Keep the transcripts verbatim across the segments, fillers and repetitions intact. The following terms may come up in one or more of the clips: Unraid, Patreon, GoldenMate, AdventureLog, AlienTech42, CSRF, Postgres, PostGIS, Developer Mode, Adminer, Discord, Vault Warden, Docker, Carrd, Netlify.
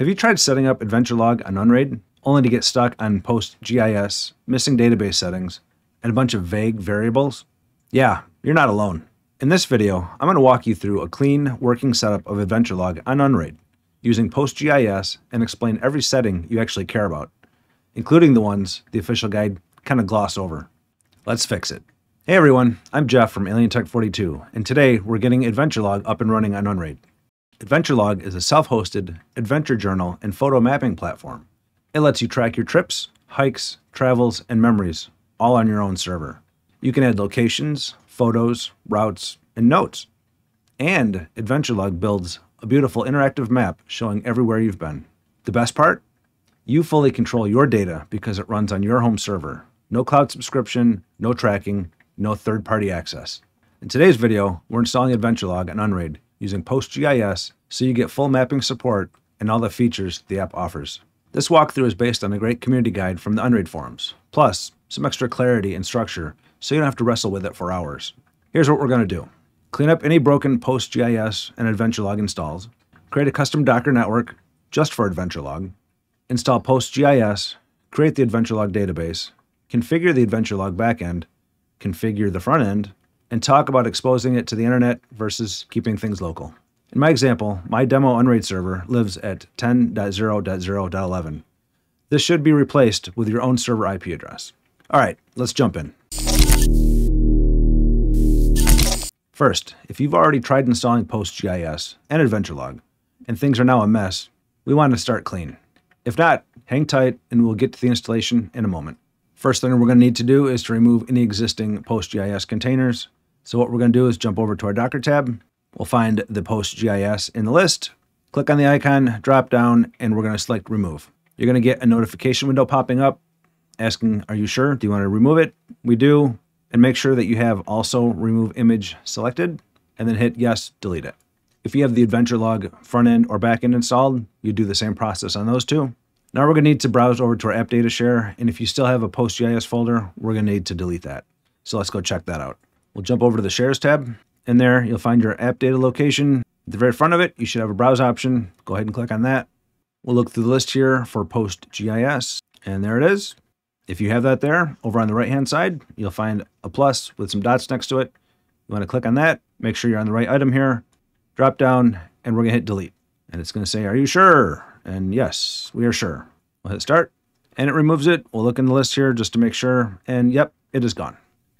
Have you tried setting up AdventureLog on Unraid, only to get stuck on PostGIS, missing database settings, and a bunch of vague variables? Yeah, you're not alone. In this video, I'm going to walk you through a clean, working setup of AdventureLog on Unraid, using PostGIS, and explain every setting you actually care about, including the ones the official guide kind of glossed over. Let's fix it. Hey everyone, I'm Jeff from Alien Tech forty-two, and today we're getting AdventureLog up and running on Unraid. AdventureLog is a self-hosted adventure journal and photo mapping platform. It lets you track your trips, hikes, travels, and memories, all on your own server. You can add locations, photos, routes, and notes. And AdventureLog builds a beautiful interactive map showing everywhere you've been. The best part? You fully control your data because it runs on your home server. No cloud subscription, no tracking, no third-party access. In today's video, we're installing AdventureLog on Unraid using PostGIS so you get full mapping support and all the features the app offers. This walkthrough is based on a great community guide from the Unraid forums, plus some extra clarity and structure so you don't have to wrestle with it for hours. Here's what we're going to do. Clean up any broken PostGIS and AdventureLog installs, create a custom Docker network just for AdventureLog, install PostGIS, create the AdventureLog database, configure the AdventureLog backend, configure the front end, and talk about exposing it to the internet versus keeping things local. In my example, my demo Unraid server lives at ten dot zero dot zero dot eleven. This should be replaced with your own server I P address. All right, let's jump in. First, if you've already tried installing PostGIS and AdventureLog, and things are now a mess, we want to start clean. If not, hang tight and we'll get to the installation in a moment. First thing we're going to need to do is to remove any existing PostGIS containers. So what we're going to do is jump over to our Docker tab. We'll find the PostGIS in the list, click on the icon, drop down, and we're going to select remove. You're going to get a notification window popping up asking, are you sure? Do you want to remove it? We do. And make sure that you have also remove image selected, and then hit yes, delete it. If you have the AdventureLog front end or back end installed, you do the same process on those two. Now we're going to need to browse over to our app data share, and if you still have a PostGIS folder, we're going to need to delete that. So let's go check that out. We'll jump over to the shares tab, and there you'll find your app data location. At the very front of it, you should have a browse option. Go ahead and click on that. We'll look through the list here for PostGIS, and there it is. If you have that there, over on the right-hand side, you'll find a plus with some dots next to it. You want to click on that, make sure you're on the right item here, drop down, and we're going to hit delete. And it's going to say, are you sure? And yes, we are sure. We'll hit start, and it removes it. We'll look in the list here just to make sure, and yep, it is gone.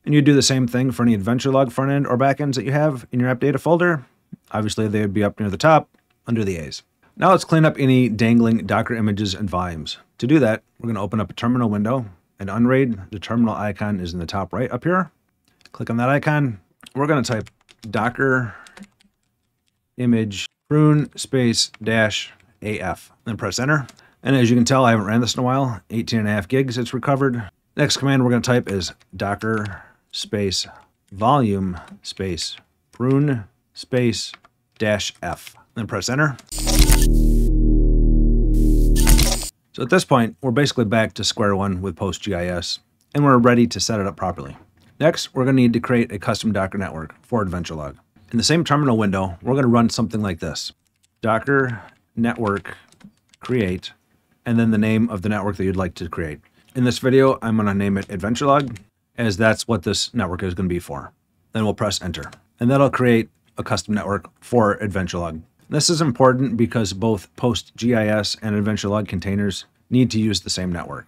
And you do the same thing for any AdventureLog front end or back ends that you have in your app data folder. Obviously, they would be up near the top, under the A's. Now let's clean up any dangling Docker images and volumes. To do that, we're going to open up a terminal window. In Unraid, the terminal icon is in the top right up here. Click on that icon. We're going to type Docker image prune space dash A F, then press enter. And as you can tell, I haven't ran this in a while, eighteen and a half gigs it's recovered. Next command we're going to type is Docker space volume space prune space dash F, then press enter. So at this point, we're basically back to square one with PostGIS, and we're ready to set it up properly. Next, we're going to need to create a custom Docker network for AdventureLog. In the same terminal window, we're going to run something like this. Docker network create, and then the name of the network that you'd like to create. In this video, I'm going to name it AdventureLog, as that's what this network is going to be for. Then we'll press enter, and that'll create a custom network for AdventureLog. This is important because both PostGIS and AdventureLog containers need to use the same network.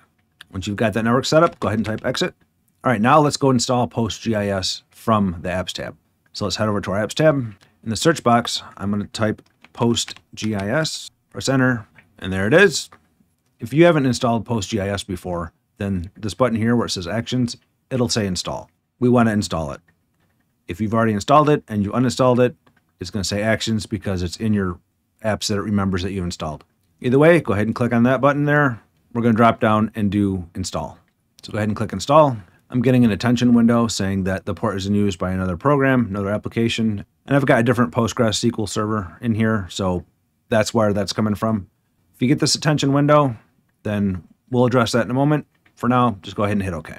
Once you've got that network set up, go ahead and type exit. All right, now let's go install PostGIS from the apps tab. So let's head over to our apps tab. In the search box, I'm going to type PostGIS, press enter, and there it is. If you haven't installed PostGIS before, then this button here where it says actions, it'll say install. We want to install it. If you've already installed it and you uninstalled it, it's going to say actions because it's in your apps that it remembers that you installed. Either way, go ahead and click on that button there. We're going to drop down and do install. So go ahead and click install. I'm getting an attention window saying that the port is in use by another program, another application. And I've got a different PostgreSQL server in here, so that's where that's coming from. If you get this attention window, then we'll address that in a moment. For now, just go ahead and hit OK.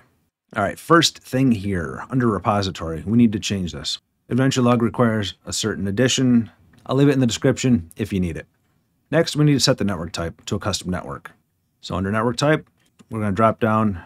All right, first thing here, under repository, we need to change this. AdventureLog requires a certain edition. I'll leave it in the description if you need it. Next, we need to set the network type to a custom network. So under network type, we're going to drop down,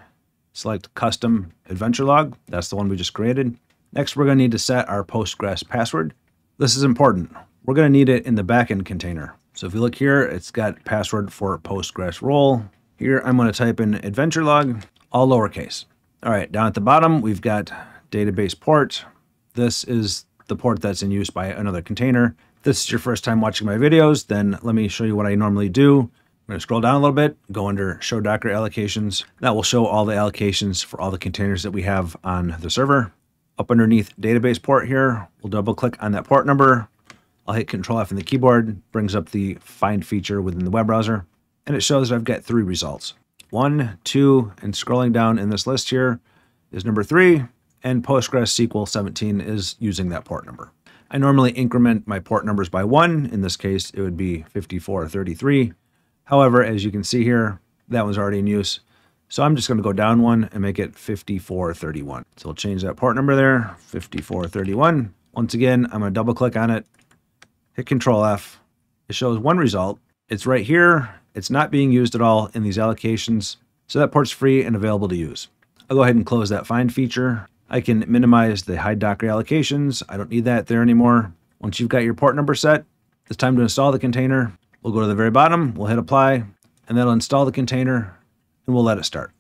select custom adventure log. That's the one we just created. Next, we're going to need to set our Postgres password. This is important. We're going to need it in the backend container. So if you look here, it's got password for Postgres role. Here, I'm going to type in adventure log, all lowercase. All right, down at the bottom, we've got database port. This is the port that's in use by another container. If this is your first time watching my videos, then let me show you what I normally do. I'm going to scroll down a little bit, go under Show Docker Allocations. That will show all the allocations for all the containers that we have on the server. Up underneath Database Port here, we'll double click on that port number. I'll hit Control F on the keyboard, brings up the Find feature within the web browser, and it shows that I've got three results. One, two, and scrolling down in this list here is number three, and Postgres S Q L seventeen is using that port number. I normally increment my port numbers by one. In this case, it would be fifty-four or thirty-three. However, as you can see here, that one's already in use. So I'm just going to go down one and make it fifty-four thirty-one. So we'll change that port number there, fifty-four thirty-one. Once again, I'm going to double click on it, hit Control F. It shows one result. It's right here. It's not being used at all in these allocations. So that port's free and available to use. I'll go ahead and close that find feature. I can minimize the hide Docker allocations. I don't need that there anymore. Once you've got your port number set, it's time to install the container. We'll go to the very bottom, we'll hit apply, and that'll install the container, and we'll let it start.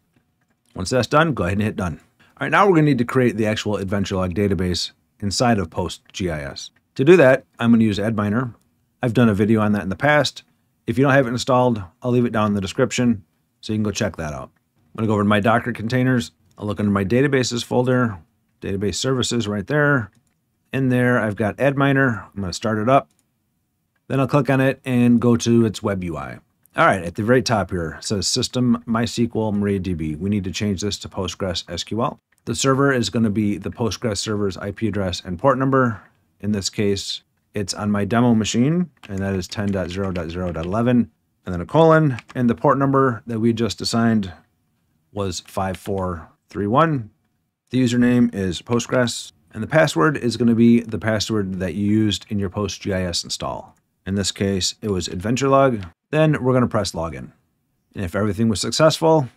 Once that's done, go ahead and hit done. All right, now we're gonna need to create the actual AdventureLog database inside of PostGIS. To do that, I'm gonna use Adminer. I've done a video on that in the past. If you don't have it installed, I'll leave it down in the description, so you can go check that out. I'm gonna go over to my Docker containers. I'll look under my databases folder, database services right there. In there, I've got Adminer. I'm gonna start it up. Then I'll click on it and go to its web U I. All right, at the very top here, it says System MySQL MariaDB. We need to change this to Postgres S Q L. The server is going to be the Postgres server's I P address and port number. In this case, it's on my demo machine, and that is ten dot zero dot zero dot eleven, and then a colon. And the port number that we just assigned was five four three one. The username is Postgres, and the password is going to be the password that you used in your PostGIS install. In this case, it was AdventureLog. Then we're going to press login. And if everything was successful,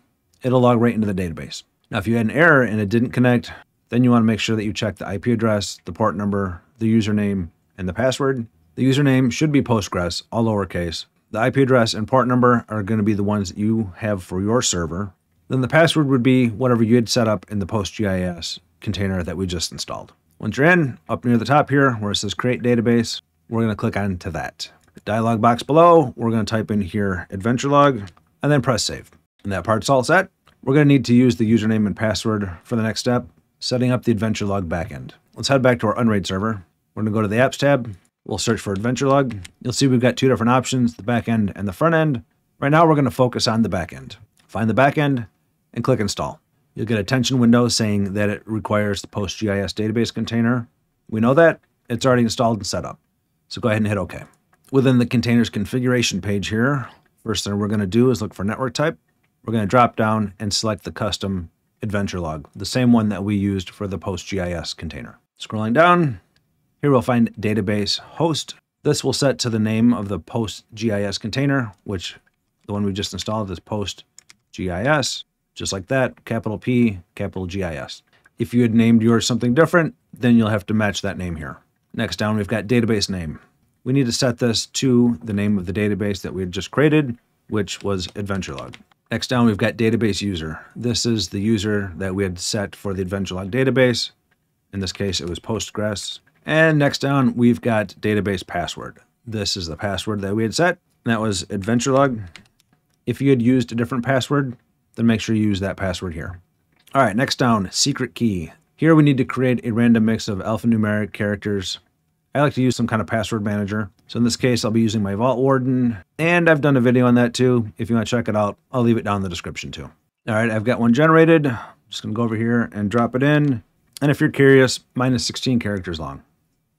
it'll log right into the database. Now, if you had an error and it didn't connect, then you want to make sure that you check the I P address, the port number, the username, and the password. The username should be Postgres, all lowercase. The I P address and port number are going to be the ones that you have for your server. Then the password would be whatever you had set up in the PostGIS container that we just installed. Once you're in, up near the top here where it says Create Database, we're going to click on to that. Dialog box below, we're going to type in here AdventureLog and then press save. And that part's all set. We're going to need to use the username and password for the next step, setting up the AdventureLog backend. Let's head back to our Unraid server. We're going to go to the apps tab. We'll search for AdventureLog. You'll see we've got two different options, the backend and the front end. Right now, we're going to focus on the backend. Find the backend and click install. You'll get a attention window saying that it requires the PostGIS database container. We know that it's already installed and set up. So go ahead and hit OK. Within the container's configuration page here, first thing we're going to do is look for network type. We're going to drop down and select the custom adventure log, the same one that we used for the PostGIS container. Scrolling down, here we'll find database host. This will set to the name of the PostGIS container, which the one we just installed is PostGIS. Just like that, capital P, capital G I S. If you had named yours something different, then you'll have to match that name here. Next down, we've got database name. We need to set this to the name of the database that we had just created, which was AdventureLog. Next down, we've got database user. This is the user that we had set for the AdventureLog database. In this case, it was Postgres. And next down, we've got database password. This is the password that we had set. That was AdventureLog. If you had used a different password, then make sure you use that password here. All right, next down, secret key. Here we need to create a random mix of alphanumeric characters. I like to use some kind of password manager. So in this case, I'll be using my Vault Warden, and I've done a video on that too. If you want to check it out, I'll leave it down in the description too. All right, I've got one generated. I'm just going to go over here and drop it in. And if you're curious, mine is sixteen characters long.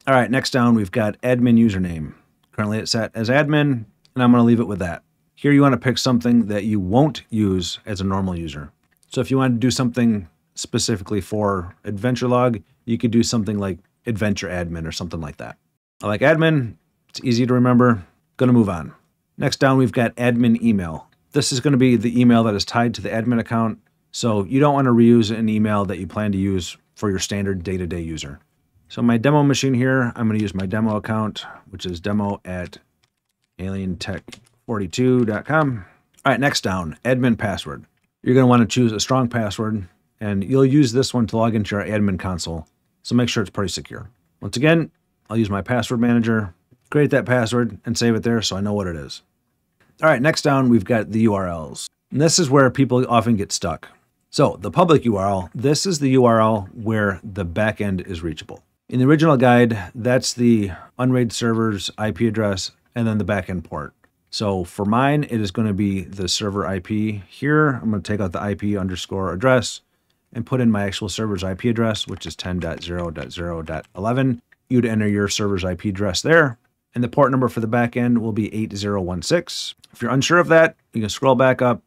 All right, next down, we've got admin username. Currently it's set as admin, and I'm going to leave it with that. Here you want to pick something that you won't use as a normal user. So if you want to do something specifically for AdventureLog, you could do something like Adventure Admin or something like that. I like admin. It's easy to remember. Gonna move on. Next down, we've got admin email. This is going to be the email that is tied to the admin account. So you don't want to reuse an email that you plan to use for your standard day-to-day user. So my demo machine here, I'm going to use my demo account, which is demo at alien tech forty-two dot com. All right, next down, admin password. You're going to want to choose a strong password, and you'll use this one to log into your admin console. So make sure it's pretty secure. Once again, I'll use my password manager, create that password, and save it there so I know what it is. All right, next down, we've got the U R Ls. And this is where people often get stuck. So the public U R L, this is the U R L where the backend is reachable. In the original guide, that's the Unraid server's I P address and then the backend port. So for mine, it is going to be the server I P here. I'm going to take out the I P underscore address and put in my actual server's I P address, which is ten dot zero dot zero dot eleven. You'd enter your server's I P address there. And the port number for the backend will be eight zero one six. If you're unsure of that, you can scroll back up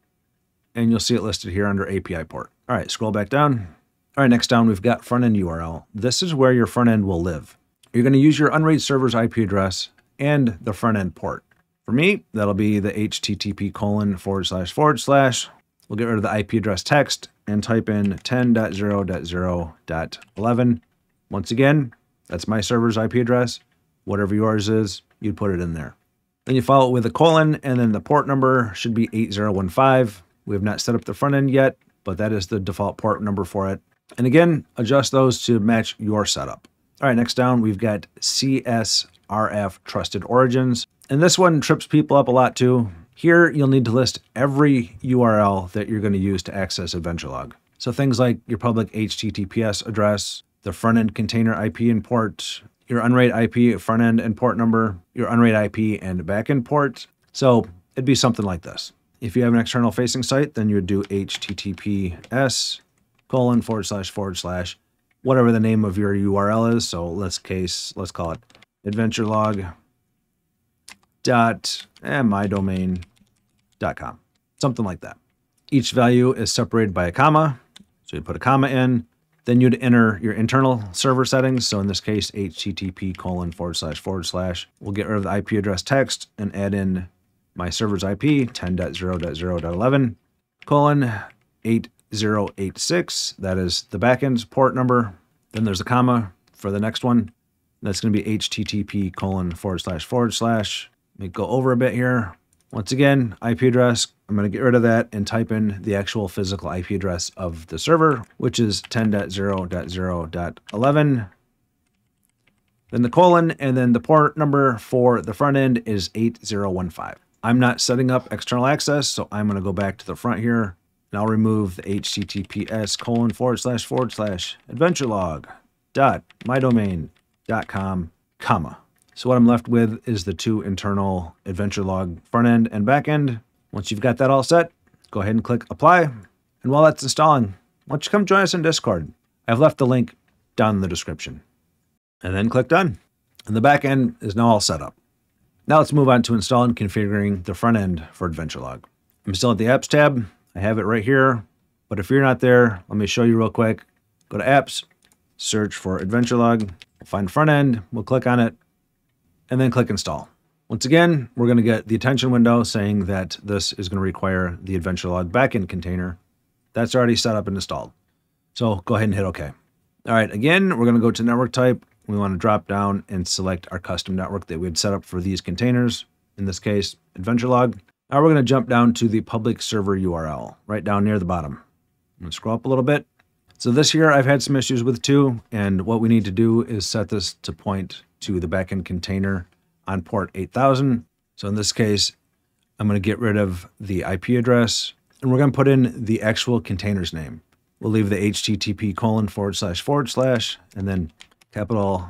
and you'll see it listed here under A P I port. All right, scroll back down. All right, next down, we've got front end U R L. This is where your front end will live. You're going to use your Unraid server's I P address and the front end port. For me, that'll be the http colon forward slash forward slash. We'll get rid of the I P address text and type in ten dot zero dot zero dot eleven. Once again, that's my server's I P address. Whatever yours is, you'd put it in there. Then you follow it with a colon, and then the port number should be eight zero one five. We have not set up the front end yet, but that is the default port number for it. And again, adjust those to match your setup. All right, next down, we've got C S R F Trusted Origins. And this one trips people up a lot too. Here, you'll need to list every U R L that you're going to use to access AdventureLog. So things like your public H T T P S address, the front-end container I P and port, your Unraid I P front-end and port number, your Unraid I P and back-end port. So it'd be something like this. If you have an external-facing site, then you would do H T T P S colon forward slash forward slash whatever the name of your U R L is. So let's case, let's call it AdventureLog dot and my domain dot com, something like that. Each value is separated by a comma, so you put a comma in. Then you'd enter your internal server settings. So in this case, H T T P colon forward slash forward slash. We'll get rid of the I P address text and add in my server's I P ten dot zero dot zero dot eleven colon eight zero eight six. That is the backend's port number. Then there's a comma for the next one. That's going to be H T T P colon forward slash forward slash. Let me go over a bit here. Once again, I P address, I'm going to get rid of that and type in the actual physical I P address of the server, which is ten dot zero dot zero dot eleven. Then the colon, and then the port number for the front end is eight zero one five. I'm not setting up external access, so I'm going to go back to the front here, and I'll remove the H T T P S colon forward slash forward slash adventurelog dot mydomain dot com comma. So what I'm left with is the two internal AdventureLog front end and back end. Once you've got that all set, go ahead and click apply. And while that's installing, why don't you come join us in Discord? I've left the link down in the description. And then click done. And the back end is now all set up. Now let's move on to installing and configuring the front end for AdventureLog. I'm still at the apps tab. I have it right here, but if you're not there, let me show you real quick. Go to apps, search for AdventureLog, we'll find front end, we'll click on it, and then click install. Once again, we're going to get the attention window saying that this is going to require the AdventureLog backend container. That's already set up and installed. So go ahead and hit OK. All right, again, we're going to go to network type. We want to drop down and select our custom network that we had set up for these containers. In this case, AdventureLog. Now we're going to jump down to the public server U R L right down near the bottom. I'm going to scroll up a little bit. So this here, I've had some issues with too, and what we need to do is set this to point to the backend container on port eight thousand. So in this case, I'm going to get rid of the I P address, and we're going to put in the actual container's name. We'll leave the H T T P colon forward slash forward slash, and then capital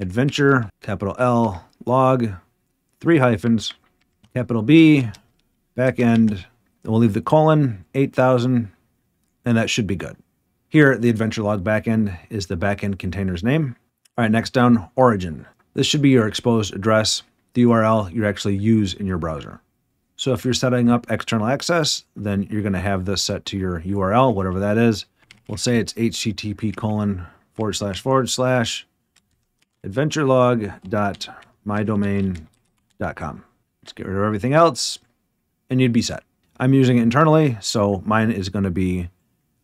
adventure, capital L, log, three hyphens, capital B, backend, and we'll leave the colon eight thousand, and that should be good. Here, the AdventureLog backend is the backend container's name. All right, next down, origin. This should be your exposed address, the U R L you actually use in your browser. So if you're setting up external access, then you're going to have this set to your U R L, whatever that is. We'll say it's H T T P colon forward slash forward slash adventurelog dot mydomain dot com. Just get rid of everything else and you'd be set. I'm using it internally, so mine is going to be,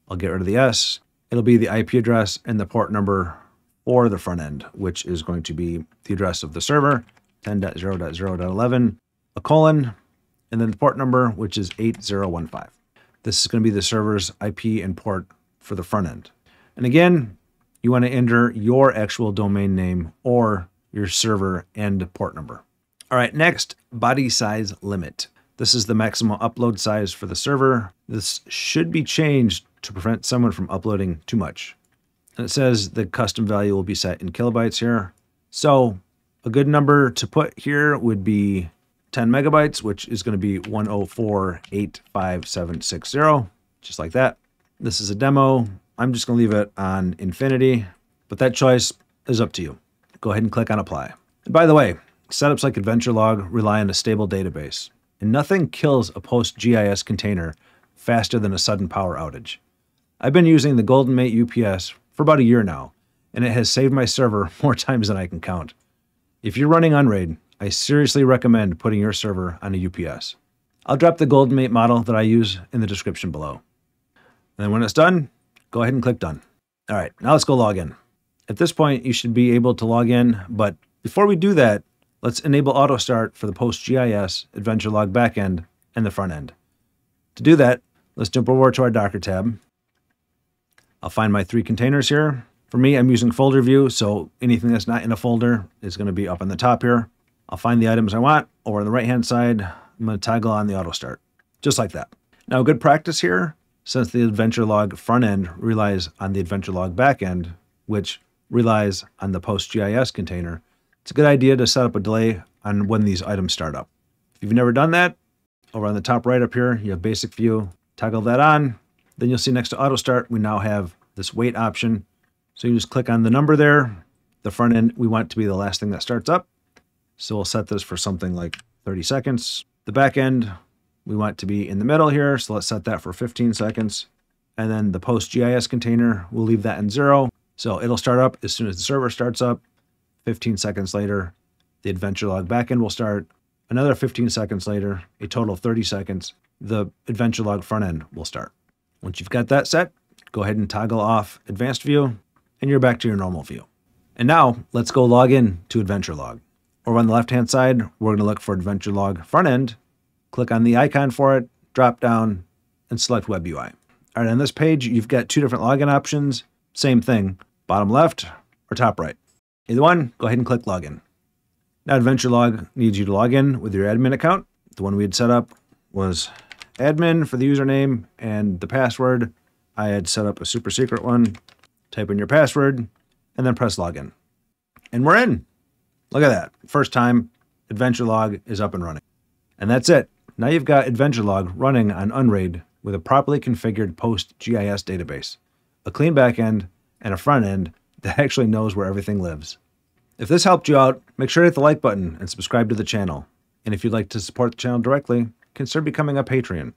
I'll get rid of the S. It'll be the I P address and the port number for the front end, which is going to be the address of the server, ten dot zero dot zero dot eleven, a colon, and then the port number, which is eight zero one five. This is going to be the server's I P and port for the front end. And again, you want to enter your actual domain name or your server and port number. All right, next, body size limit. This is the maximum upload size for the server. This should be changed to prevent someone from uploading too much. And it says the custom value will be set in kilobytes here. So a good number to put here would be ten megabytes, which is going to be one oh four eight five seven six zero, just like that. This is a demo. I'm just going to leave it on infinity, but that choice is up to you. Go ahead and click on apply. And by the way, setups like AdventureLog rely on a stable database, and nothing kills a PostGIS container faster than a sudden power outage. I've been using the GoldenMate U P S for about a year now, and it has saved my server more times than I can count. If you're running Unraid, I seriously recommend putting your server on a U P S. I'll drop the GoldenMate model that I use in the description below. And then when it's done, go ahead and click done. All right, now let's go log in. At this point, you should be able to log in, but before we do that, let's enable auto start for the PostGIS, AdventureLog backend, and the front end. To do that, let's jump over to our Docker tab. I'll find my three containers here. For me, I'm using folder view, so anything that's not in a folder is going to be up on the top here. I'll find the items I want over on the right-hand side. I'm going to toggle on the auto start, just like that. Now, good practice here, since the AdventureLog front end relies on the AdventureLog backend, which relies on the PostGIS container, it's a good idea to set up a delay on when these items start up. If you've never done that, over on the top right up here, you have basic view, toggle that on. Then you'll see next to auto start, we now have this wait option. So you just click on the number there. The front end, we want it to be the last thing that starts up. So we'll set this for something like thirty seconds. The back end, we want it to be in the middle here. So let's set that for fifteen seconds. And then the PostGIS container, we'll leave that in zero. So it'll start up as soon as the server starts up. fifteen seconds later, the AdventureLog backend will start. Another fifteen seconds later, a total of thirty seconds, the AdventureLog front end will start. Once you've got that set, go ahead and toggle off advanced view, and you're back to your normal view. And now let's go log in to AdventureLog. Over on the left-hand side, we're going to look for AdventureLog front end, click on the icon for it, drop down, and select Web U I. All right, on this page, you've got two different login options. Same thing, bottom left or top right. Either one, go ahead and click login. Now AdventureLog needs you to log in with your admin account. The one we had set up was admin for the username and the password. I had set up a super secret one. Type in your password and then press login. And we're in. Look at that. First time, AdventureLog is up and running. And that's it. Now you've got AdventureLog running on Unraid with a properly configured PostGIS database, a clean backend, and a front end that actually knows where everything lives. If this helped you out, make sure to hit the like button and subscribe to the channel. And if you'd like to support the channel directly, consider becoming a Patreon.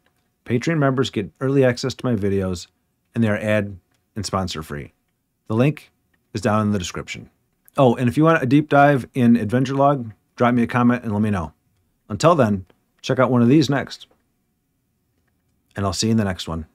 Patreon members get early access to my videos, and they are ad and sponsor free. The link is down in the description. Oh, and if you want a deep dive in AdventureLog, drop me a comment and let me know. Until then, check out one of these next. And I'll see you in the next one.